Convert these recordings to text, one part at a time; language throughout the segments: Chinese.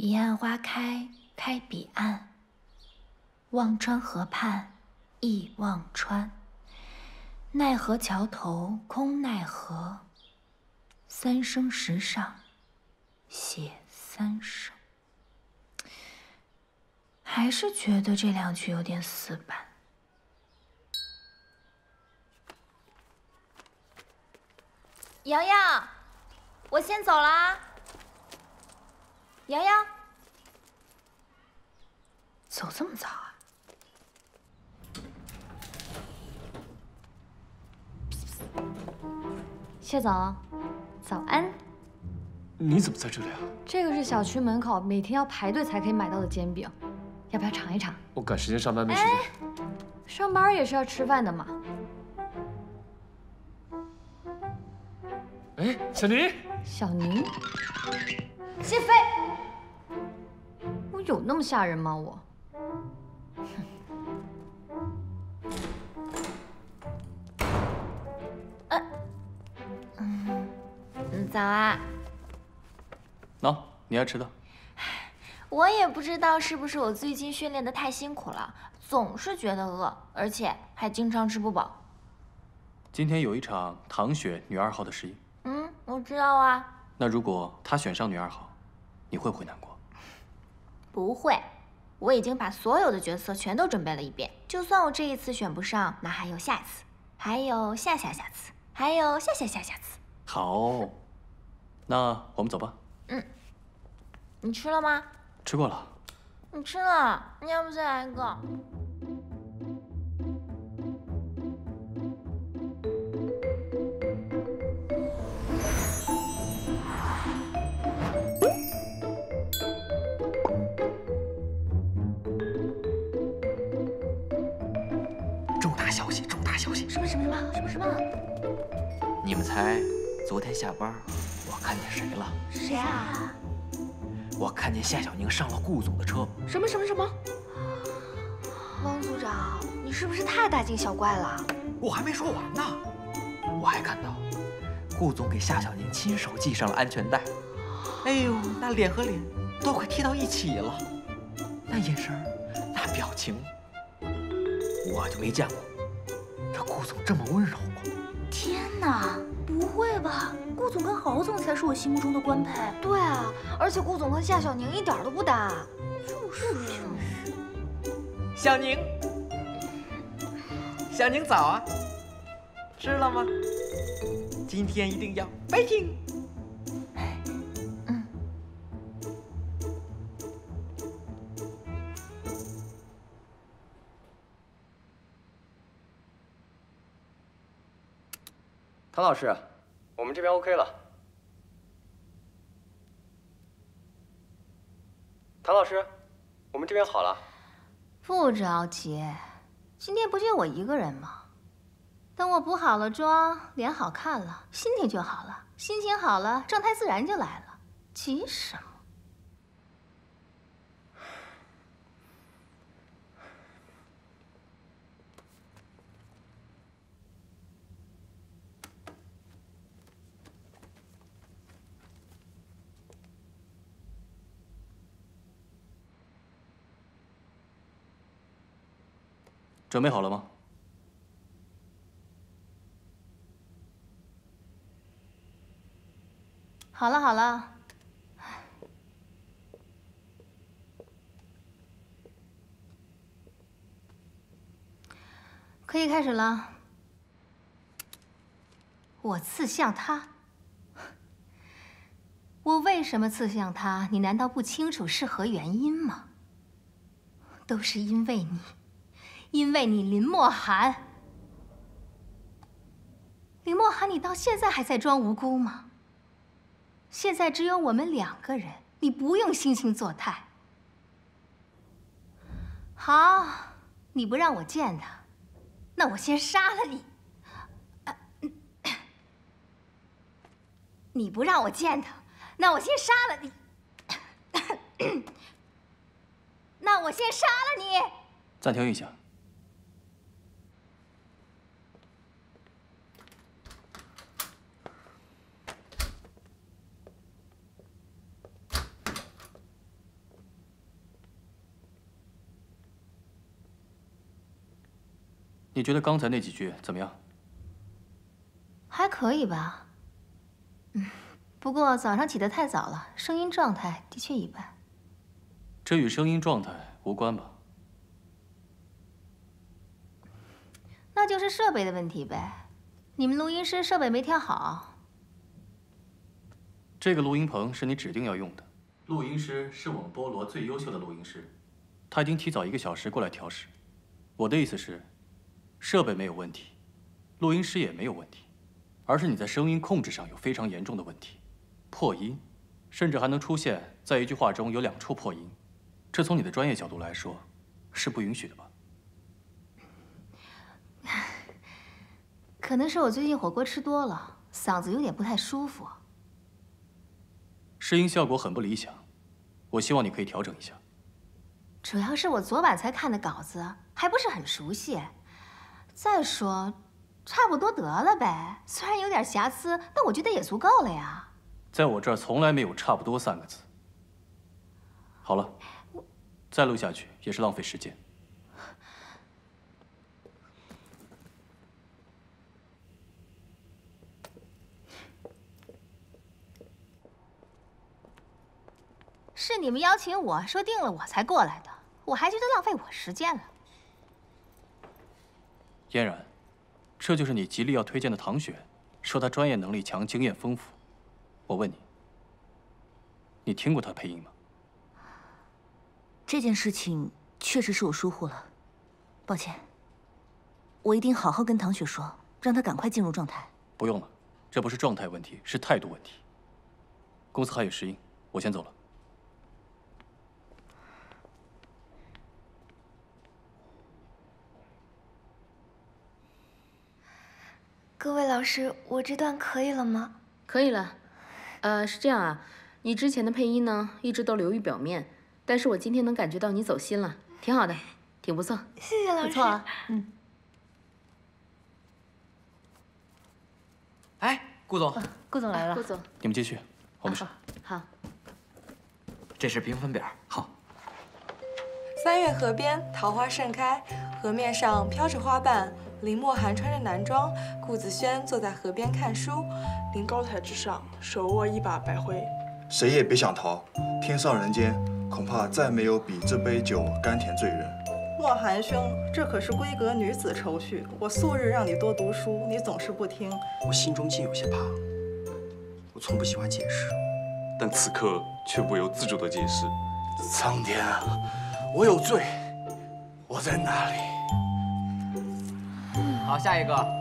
彼岸花开，开彼岸。忘川河畔，忆忘川。奈何桥头，空奈何。三生石上，写三生。还是觉得这两句有点死板。 洋洋，我先走了啊。洋洋，走这么早啊？谢总，早安。你怎么在这里啊？这个是小区门口每天要排队才可以买到的煎饼，要不要尝一尝？我赶时间上班，没时间。哎，上班也是要吃饭的嘛。 哎，小宁，小宁，谢飞，我有那么吓人吗？我，早啊。喏，你爱吃的。我也不知道是不是我最近训练的太辛苦了，总是觉得饿，而且还经常吃不饱。今天有一场唐雪女二号的实验。 我知道啊。那如果他选上女二号，你会不会难过？不会，我已经把所有的角色全都准备了一遍。就算我这一次选不上，那还有下一次，还有下下下次，还有下下下下次。好，那我们走吧。嗯。你吃了吗？吃过了。你吃了，你要不再来一个？ 你们猜，昨天下班我看见谁了？谁啊？我看见夏小宁上了顾总的车。什么什么什么？汪组长，你是不是太大惊小怪了？我还没说完呢。我还看到，顾总给夏小宁亲手系上了安全带。哎呦，那脸和脸都快贴到一起了，那眼神，那表情，我就没见过这顾总这么温柔过。 天哪，不会吧？顾总跟郝总才是我心目中的官配。对啊，而且顾总和夏小宁一点都不搭。就是。小宁，小宁早啊，吃了吗？今天一定要 fighting。嗯。唐老师，我们这边 OK 了。唐老师，我们这边好了。不着急，今天不就我一个人吗？等我补好了妆，脸好看了，心情就好了，心情好了，状态自然就来了。急什么？准备好了吗？好了好了。可以开始了。我刺向他，我为什么刺向他？你难道不清楚是何原因吗？都是因为你。 因为你林墨寒，林墨寒，你到现在还在装无辜吗？现在只有我们两个人，你不用惺惺作态。好，你不让我见他，那我先杀了你。你不让我见他，那我先杀了你。那我先杀了你。暂停一下。你觉得刚才那几句怎么样？还可以吧。不过早上起得太早了，声音状态的确一般。这与声音状态无关吧？那就是设备的问题呗。你们录音师设备没调好。这个录音棚是你指定要用的，录音师是我们菠萝最优秀的录音师，他已经提早1个小时过来调试。我的意思是，设备没有问题，录音师也没有问题，而是你在声音控制上有非常严重的问题。 破音，甚至还能出现在一句话中有2处破音，这从你的专业角度来说，是不允许的吧？可能是我最近火锅吃多了，嗓子有点不太舒服。试音效果很不理想，我希望你可以调整一下。主要是我昨晚才看的稿子，还不是很熟悉。再说，差不多得了呗，虽然有点瑕疵，但我觉得也足够了呀。 在我这儿从来没有“差不多”3个字。好了，再录下去也是浪费时间。是你们邀请我说定了我才过来的，我还觉得浪费我时间了。嫣然，这就是你极力要推荐的唐雪，说她专业能力强，经验丰富。 我问你，你听过他配音吗？这件事情确实是我疏忽了，抱歉。我一定好好跟唐雪说，让她赶快进入状态。不用了，这不是状态问题，是态度问题。公司还有试音，我先走了。各位老师，我这段可以了吗？可以了。 是这样啊，你之前的配音呢，一直都流于表面，但是我今天能感觉到你走心了，挺好的，挺不错。谢谢老师。不错啊，嗯。哎，顾总，顾总来了。顾总，你们继续，我们上。好。这是评分表，好。3月河边，桃花盛开，河面上飘着花瓣。 林墨寒穿着男装，顾子轩坐在河边看书。临高台之上，手握一把白灰。谁也别想逃，天上人间，恐怕再没有比这杯酒甘甜醉人。墨寒兄，这可是闺阁女子愁绪。我素日让你多读书，你总是不听。我心中竟有些怕。我从不喜欢解释，但此刻却不由自主的解释。苍天啊，我有罪，我在哪里？ 好，下一个。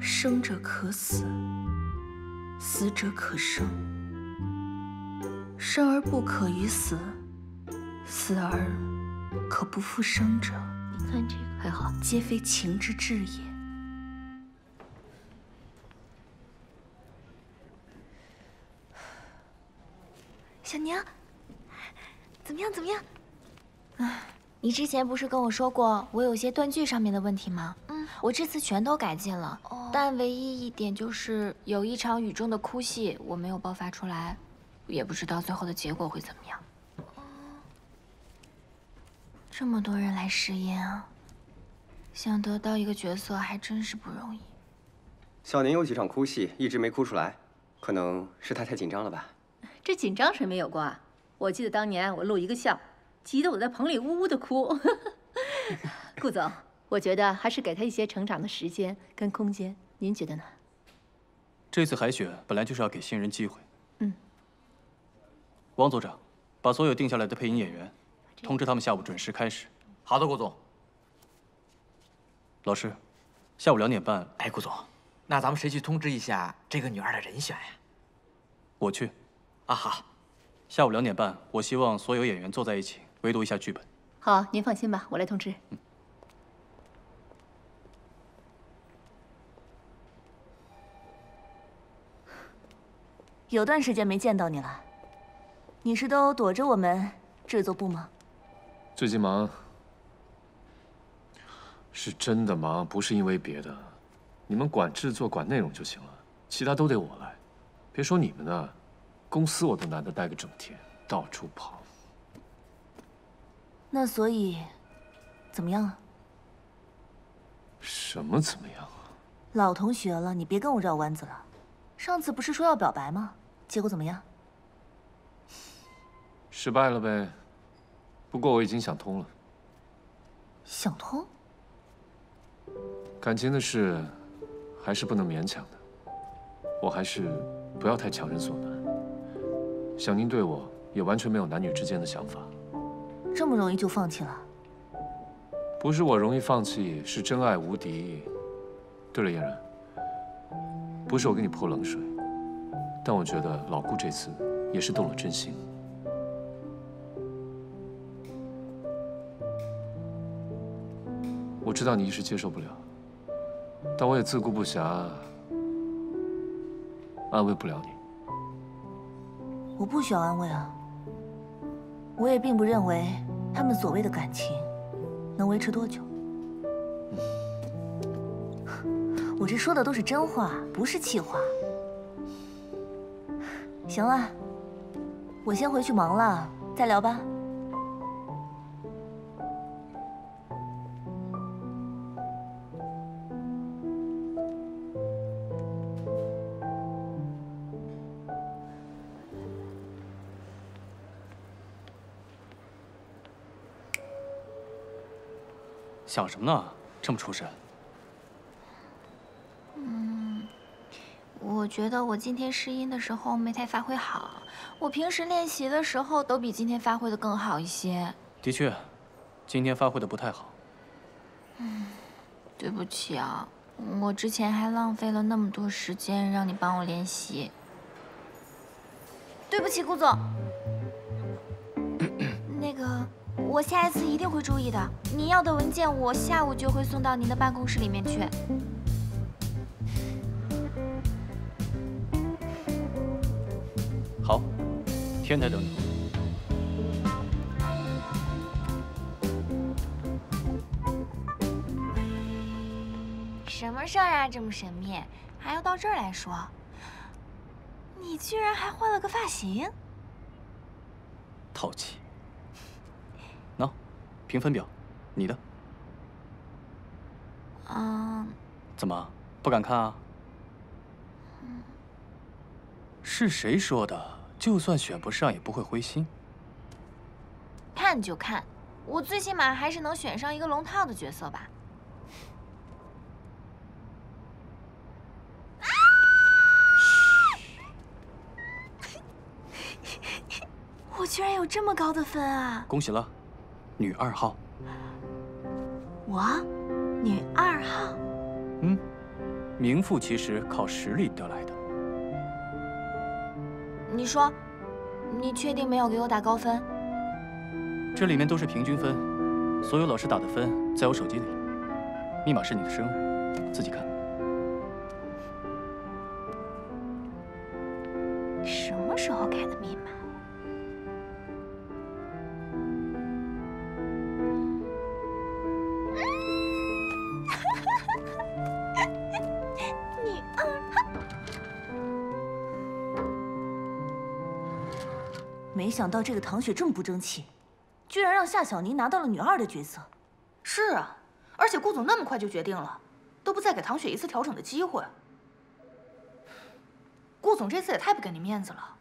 生者可死，死者可生。生而不可于死，死而可不复生者，你看这个还好，皆非情之至也。 小娘，怎么样？怎么样？哎，你之前不是跟我说过我有些断句上面的问题吗？嗯，我这次全都改进了，但唯一一点就是有一场雨中的哭戏我没有爆发出来，也不知道最后的结果会怎么样。这么多人来试音啊，想得到一个角色还真是不容易。小宁有几场哭戏一直没哭出来，可能是他太紧张了吧。 这紧张谁没有过啊？我记得当年我录一个笑，急得我在棚里呜呜的哭。顾总，我觉得还是给他一些成长的时间跟空间，您觉得呢？这次海选本来就是要给新人机会。嗯。王组长，把所有定下来的配音演员，通知他们下午准时开始。好的，顾总。老师，下午2点半。哎，顾总，那咱们谁去通知一下这个女二的人选呀？我去。 啊好，下午2点半，我希望所有演员坐在一起围读一下剧本。好，您放心吧，我来通知。嗯。有段时间没见到你了，你是都躲着我们制作部吗？最近忙，是真的忙，不是因为别的。你们管制作、管内容就行了，其他都得我来。别说你们呢，公司我都难得待个整天，到处跑。那所以，怎么样啊？什么怎么样啊？老同学了，你别跟我绕弯子了。上次不是说要表白吗？结果怎么样？失败了呗。不过我已经想通了。想通？感情的事，还是不能勉强的。我还是不要太强人所难。想您对我也完全没有男女之间的想法。这么容易就放弃了？不是我容易放弃，是真爱无敌。对了，嫣然，不是我给你泼冷水，但我觉得老顾这次也是动了真心。 我知道你一时接受不了，但我也自顾不暇，安慰不了你。我不需要安慰啊！我也并不认为他们所谓的感情能维持多久。我这说的都是真话，不是气话。行了，我先回去忙了，再聊吧。 想什么呢？这么出神。我觉得我今天试音的时候没太发挥好，我平时练习的时候都比今天发挥的更好一些。的确，今天发挥的不太好。对不起啊，我之前还浪费了那么多时间让你帮我练习。对不起，顾总。那个。 我下一次一定会注意的。你要的文件，我下午就会送到您的办公室里面去。好，天台等你。什么事儿啊，这么神秘，还要到这儿来说？你居然还换了个发型，淘气。 评分表，你的。怎么不敢看啊？是谁说的？就算选不上也不会灰心。看就看，我最起码还是能选上一个龙套的角色吧。我居然有这么高的分啊！恭喜了。 女二号，我，女二号，名副其实靠实力得来的。你说，你确定没有给我打高分？这里面都是平均分，所有老师打的分在我手机里，密码是你的生日，自己看。什么时候改的密码？ 没想到这个唐雪这么不争气，居然让夏小宁拿到了女二的角色。是啊，而且顾总那么快就决定了，都不再给唐雪一次调整的机会。顾总这次也太不给你面子了。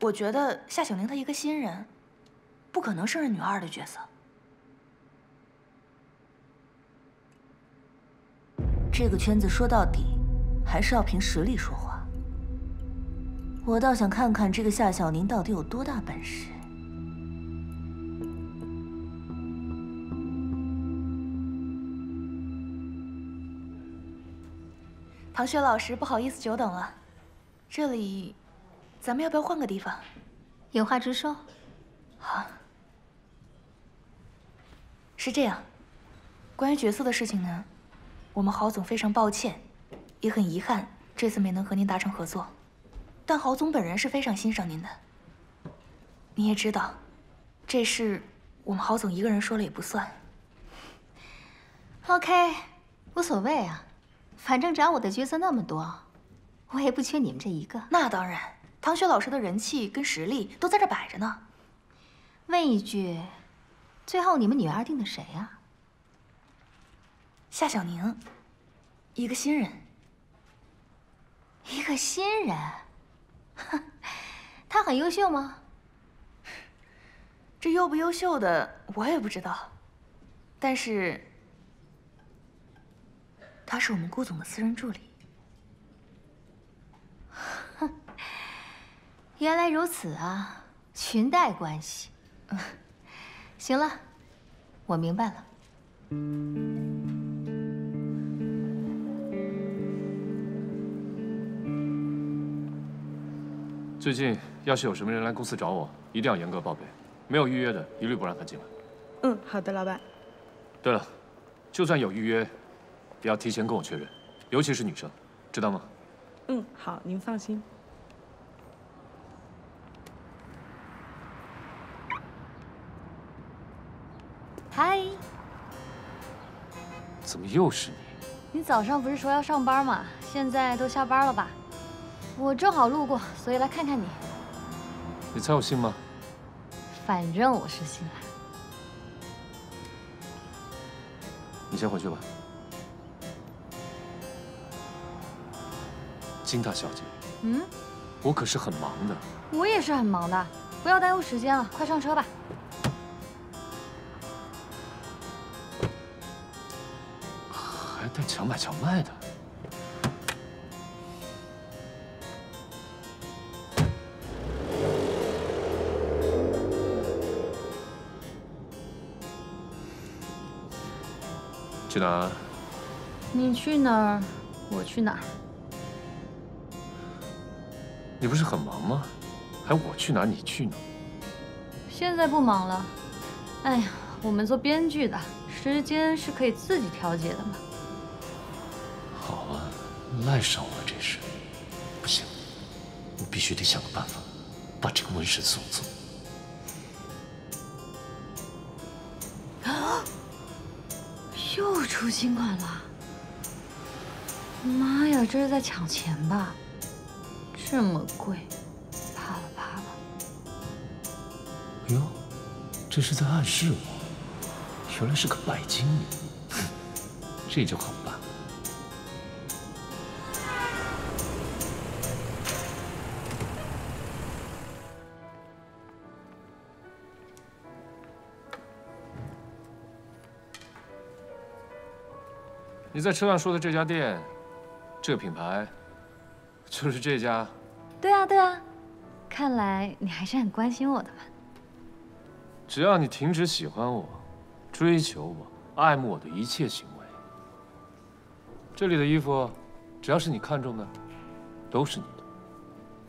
我觉得夏小宁她一个新人，不可能胜任女二的角色。这个圈子说到底，还是要凭实力说话。 我倒想看看这个夏小宁到底有多大本事。唐雪老师，不好意思久等了，这里，咱们要不要换个地方？有话直说。好。是这样，关于角色的事情呢，我们郝总非常抱歉，也很遗憾，这次没能和您达成合作。 但郝总本人是非常欣赏您的，你也知道，这事我们郝总一个人说了也不算。OK， 无所谓啊，反正掌我的角色那么多，我也不缺你们这一个。那当然，唐雪老师的人气跟实力都在这摆着呢。问一句，最后你们女二定的谁呀？夏小宁，一个新人。一个新人，他很优秀吗？这优不优秀的我也不知道，但是。 他是我们顾总的私人助理。哼，原来如此啊，裙带关系。行了，我明白了。最近要是有什么人来公司找我，一定要严格报备，没有预约的一律不让他进来。嗯，好的，老板。对了，就算有预约。 也要提前跟我确认，尤其是女生，知道吗？嗯，好，您放心。嗨，怎么又是你？你早上不是说要上班吗？现在都下班了吧？我正好路过，所以来看看你。你猜我信吗？反正我是信了。你先回去吧。 金大小姐，嗯，我可是很忙的。我也是很忙的，不要耽误时间了，快上车吧。还带强买强卖的。去哪儿？你去哪儿，我去哪儿。 你不是很忙吗？还我去哪你去哪？现在不忙了。哎呀，我们做编剧的，时间是可以自己调节的嘛。好啊，赖上我这事，不行，我必须得想个办法，把这个文神送走。啊！又出新款了！妈呀，这是在抢钱吧？ 这么贵，怕了怕了。哎呦，这是在暗示我，原来是个拜金女，这就好办。你在车上说的这家店，这个品牌。 就是这家，对啊对啊，看来你还是很关心我的嘛。只要你停止喜欢我、追求我、爱慕我的一切行为，这里的衣服，只要是你看中的，都是你的。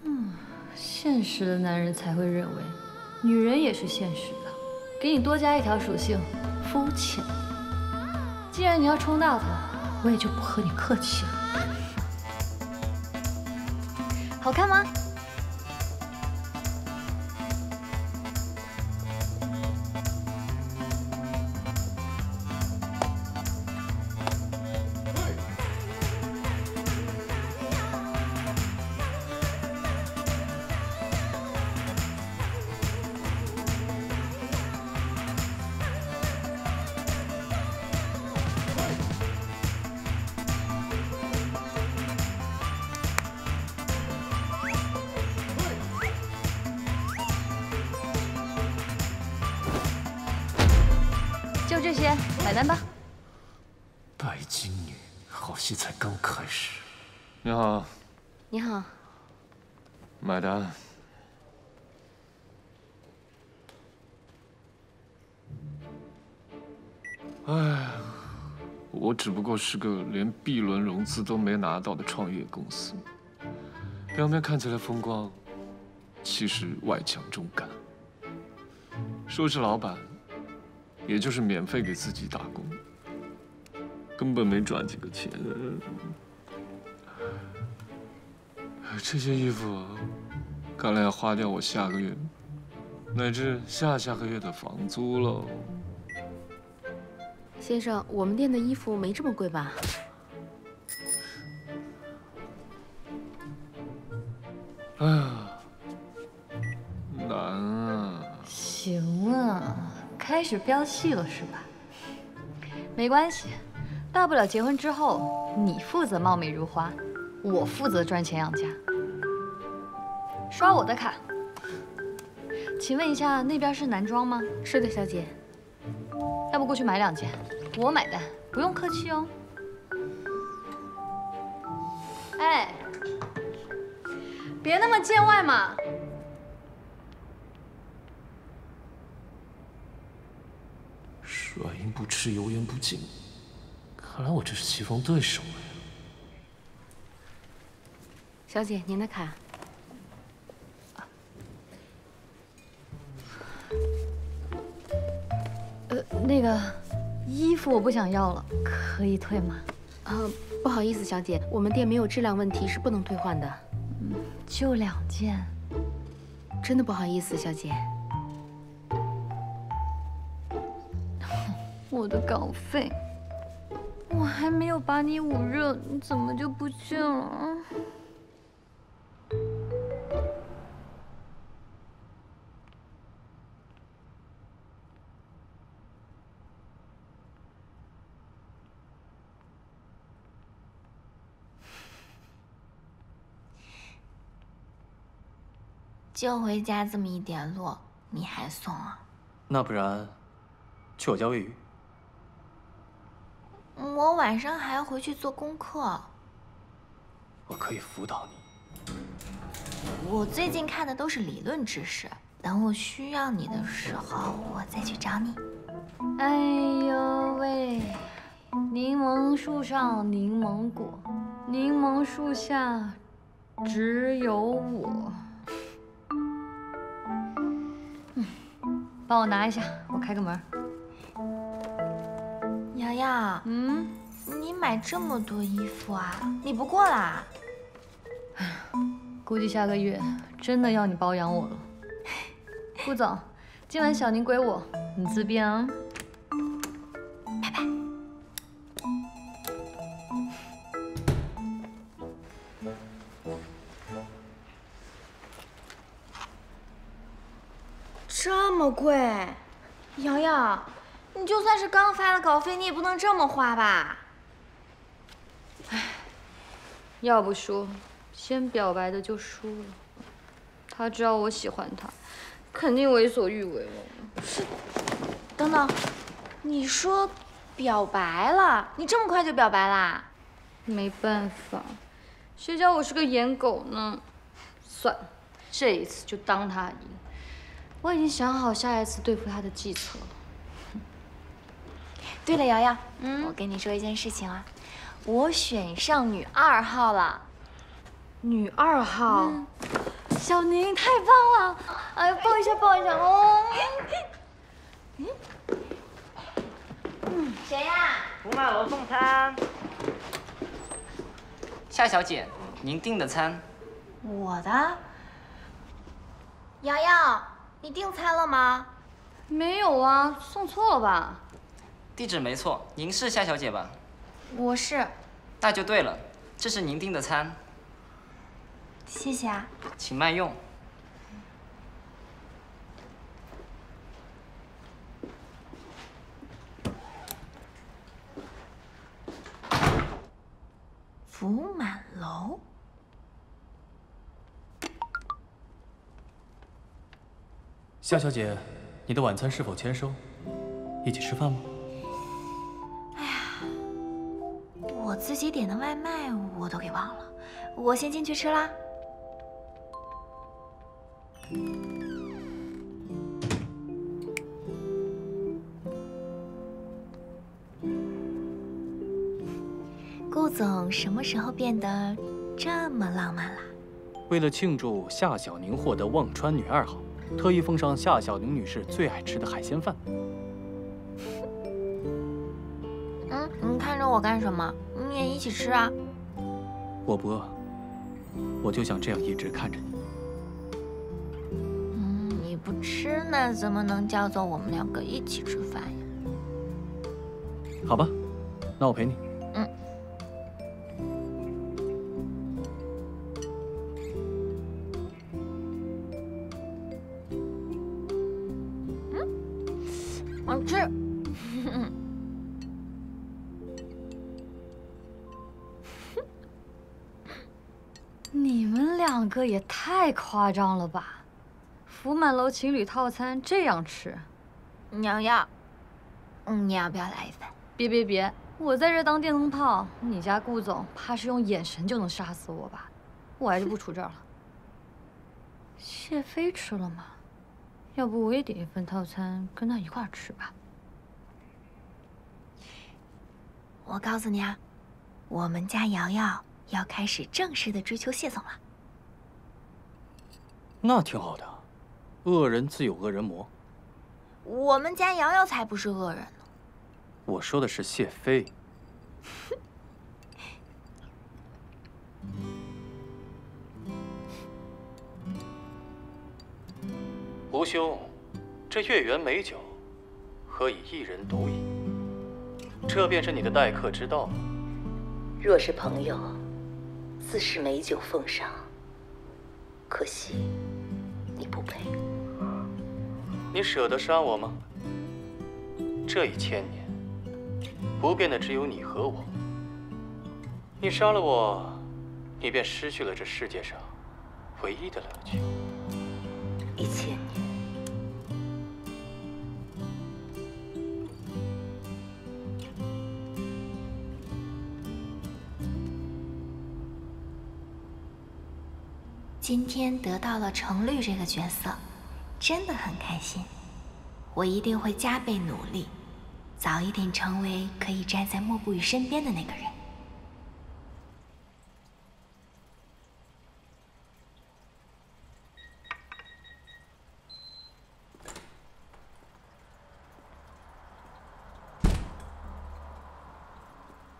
嗯，现实的男人才会认为，女人也是现实的。给你多加一条属性，肤浅。既然你要冲到头，我也就不和你客气了。 好看吗？这些买单吧。拜金女，好戏才刚开始。你好。你好。买单。哎，我只不过是个连 B 轮融资都没拿到的创业公司，表面看起来风光，其实外强中干。说是老板。 也就是免费给自己打工，根本没赚几个钱。这些衣服，看来要花掉我下个月，乃至下下个月的房租喽。先生，我们店的衣服没这么贵吧？哎呀，难啊！行啊，开始飙戏了是吧？没关系，大不了结婚之后你负责貌美如花，我负责赚钱养家。刷我的卡。 请问一下，那边是男装吗？是的，小姐。要不过去买两件，我买单，不用客气哦。哎，别那么见外嘛！软硬不吃，油盐不进，看来我这是棋逢对手了呀。小姐，您的卡。 那个衣服我不想要了，可以退吗？不好意思，小姐，我们店没有质量问题，是不能退换的。嗯，就两件。真的不好意思，小姐。我的稿费，我还没有把你捂热，你怎么就不见了？ 就回家这么一点路，你还送啊？那不然，去我家喂鱼。我晚上还要回去做功课。我可以辅导你。我最近看的都是理论知识，等我需要你的时候，我再去找你。哎呦喂！柠檬树上柠檬果，柠檬树下只有我。 帮我拿一下，我开个门。瑶瑶，嗯，你买这么多衣服啊？你不过啦？哎呀，估计下个月真的要你包养我了。顾总，今晚小宁归我，你自便啊。拜拜。这么贵，瑶瑶，你就算是刚发了稿费，你也不能这么花吧？哎，要不说，先表白的就输了。他知道我喜欢他，肯定为所欲为了。等等，你说表白了？你这么快就表白啦？没办法，谁叫我是个颜狗呢？算了，这一次就当他赢。 我已经想好下一次对付他的计策了。对了，瑶瑶，嗯，我跟你说一件事情啊，我选上女2号了。女2号，小宁太棒了！哎，抱一下，抱一下哦。嗯，谁呀？不卖我送餐。夏小姐，您订的餐。我的。瑶瑶。 你订餐了吗？没有啊，送错了吧？地址没错，您是夏小姐吧？我是。那就对了，这是您订的餐。谢谢啊。请慢用。福满楼。 夏小姐，你的晚餐是否签收？一起吃饭吗？哎呀，我自己点的外卖我都给忘了，我先进去吃啦。顾总什么时候变得这么浪漫啦？为了庆祝夏小宁获得忘川女2号。 特意奉上夏小宁女士最爱吃的海鲜饭。嗯，你看着我干什么？你也一起吃啊！我不饿，我就想这样一直看着你。嗯，你不吃那怎么能叫做我们两个一起吃饭呀？好吧，那我陪你。嗯。嗯，好吃。你们两个也太夸张了吧！福满楼情侣套餐这样吃，娘呀！ 你要不要来一份？别，我在这当电灯泡，你家顾总怕是用眼神就能杀死我吧？我还是不杵这儿了。谢飞吃了吗？要不我也点一份套餐，跟他一块儿吃吧。我告诉你啊，我们家瑶瑶要开始正式的追求谢总了。那挺好的，恶人自有恶人磨。 我们家瑶瑶才不是恶人呢！我说的是谢飞。胡兄，这月圆美酒，何以一人独饮？这便是你的待客之道吗？若是朋友，自是美酒奉上。可惜，你不配。 你舍得杀我吗？这一千年，不变的只有你和我。你杀了我，你便失去了这世界上唯一的乐趣。一千年。今天得到了程律这个角色。 真的很开心，我一定会加倍努力，早一点成为可以站在莫不语身边的那个人。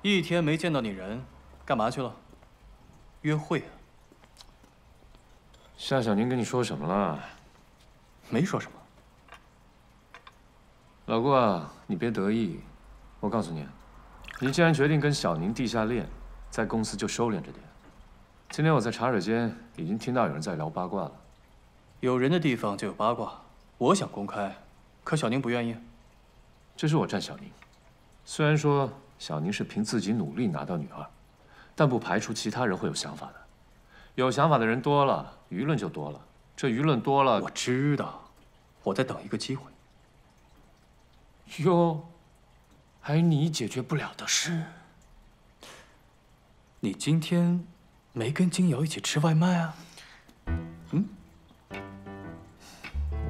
一天没见到你人，干嘛去了？约会啊？夏小宁跟你说什么了？ 没说什么，老顾啊，你别得意。我告诉你，你既然决定跟小宁地下恋，在公司就收敛着点。今天我在茶水间已经听到有人在聊八卦了。有人的地方就有八卦，我想公开，可小宁不愿意。这是我站小宁，虽然说小宁是凭自己努力拿到女二，但不排除其他人会有想法的。有想法的人多了，舆论就多了。 这舆论多了，我知道，我在等一个机会。哟，还有你解决不了的事。你今天没跟金瑶一起吃外卖啊？嗯，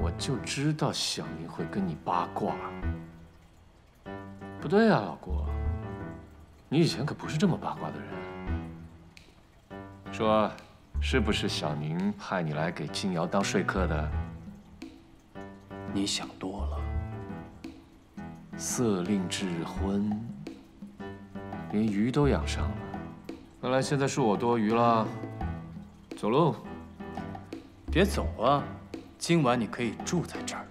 我就知道小宁会跟你八卦。不对啊，老郭，你以前可不是这么八卦的人。说。 是不是小宁派你来给金瑶当说客的？你想多了。色令智昏，连鱼都养上了。看来现在是我多余了。走喽。别走啊，今晚你可以住在这儿。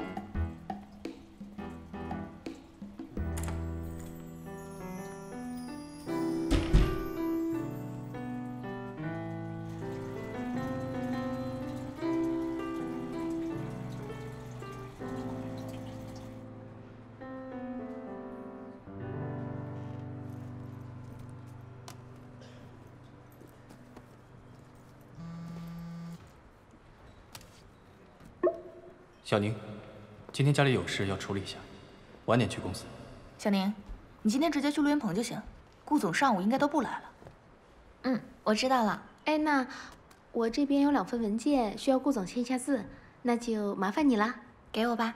小宁，今天家里有事要处理一下，晚点去公司。小宁，你今天直接去录音棚就行，顾总上午应该都不来了。嗯，我知道了。哎，那我这边有两份文件需要顾总签一下字，那就麻烦你了，给我吧。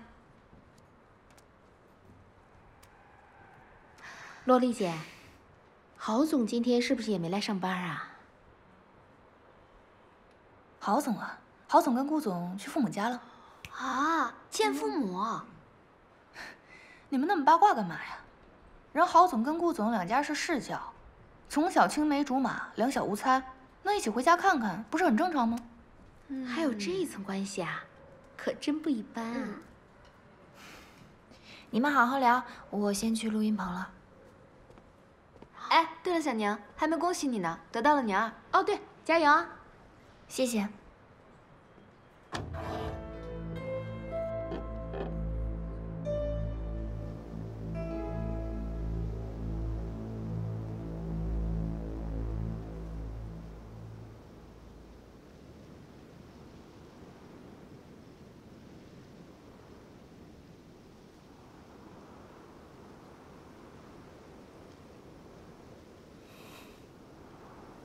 洛丽姐，郝总今天是不是也没来上班啊？郝总啊，郝总跟顾总去父母家了。 啊，见父母！你们那么八卦干嘛呀？人郝总跟顾总两家是世交，从小青梅竹马，两小无猜，那一起回家看看，不是很正常吗？嗯，还有这一层关系啊，可真不一般啊！你们好好聊，我先去录音棚了。哎，对了，小宁，还没恭喜你呢，得到了你2。哦，对，加油啊！谢谢。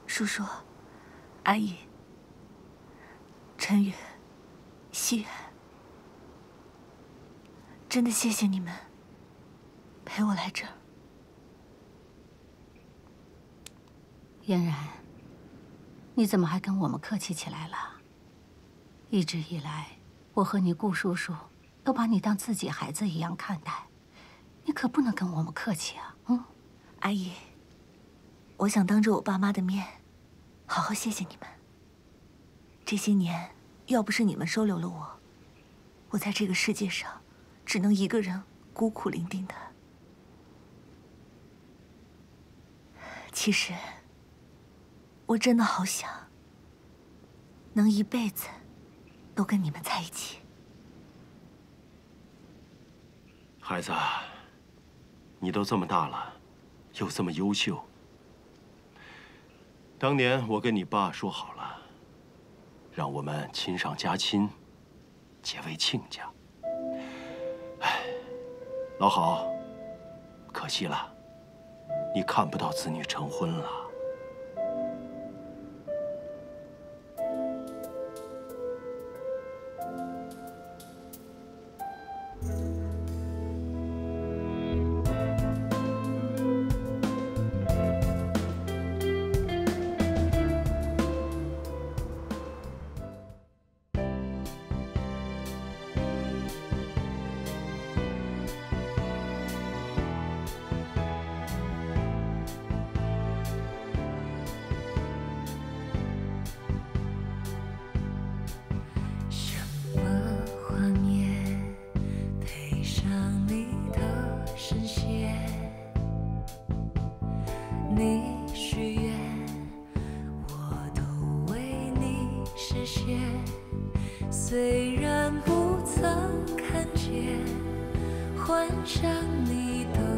叔叔，阿姨，陈宇，熙远，真的谢谢你们陪我来这儿。嫣然，你怎么还跟我们客气起来了？一直以来，我和你顾叔叔都把你当自己孩子一样看待，你可不能跟我们客气啊！嗯，阿姨，我想当着我爸妈的面。 好好谢谢你们。这些年，要不是你们收留了我，我在这个世界上只能一个人孤苦伶仃的。其实，我真的好想能一辈子都跟你们在一起。孩子，你都这么大了，又这么优秀。 当年我跟你爸说好了，让我们亲上加亲，结为亲家。哎，老好，可惜了，你看不到子女成婚了。虽然不曾看见，幻想你的。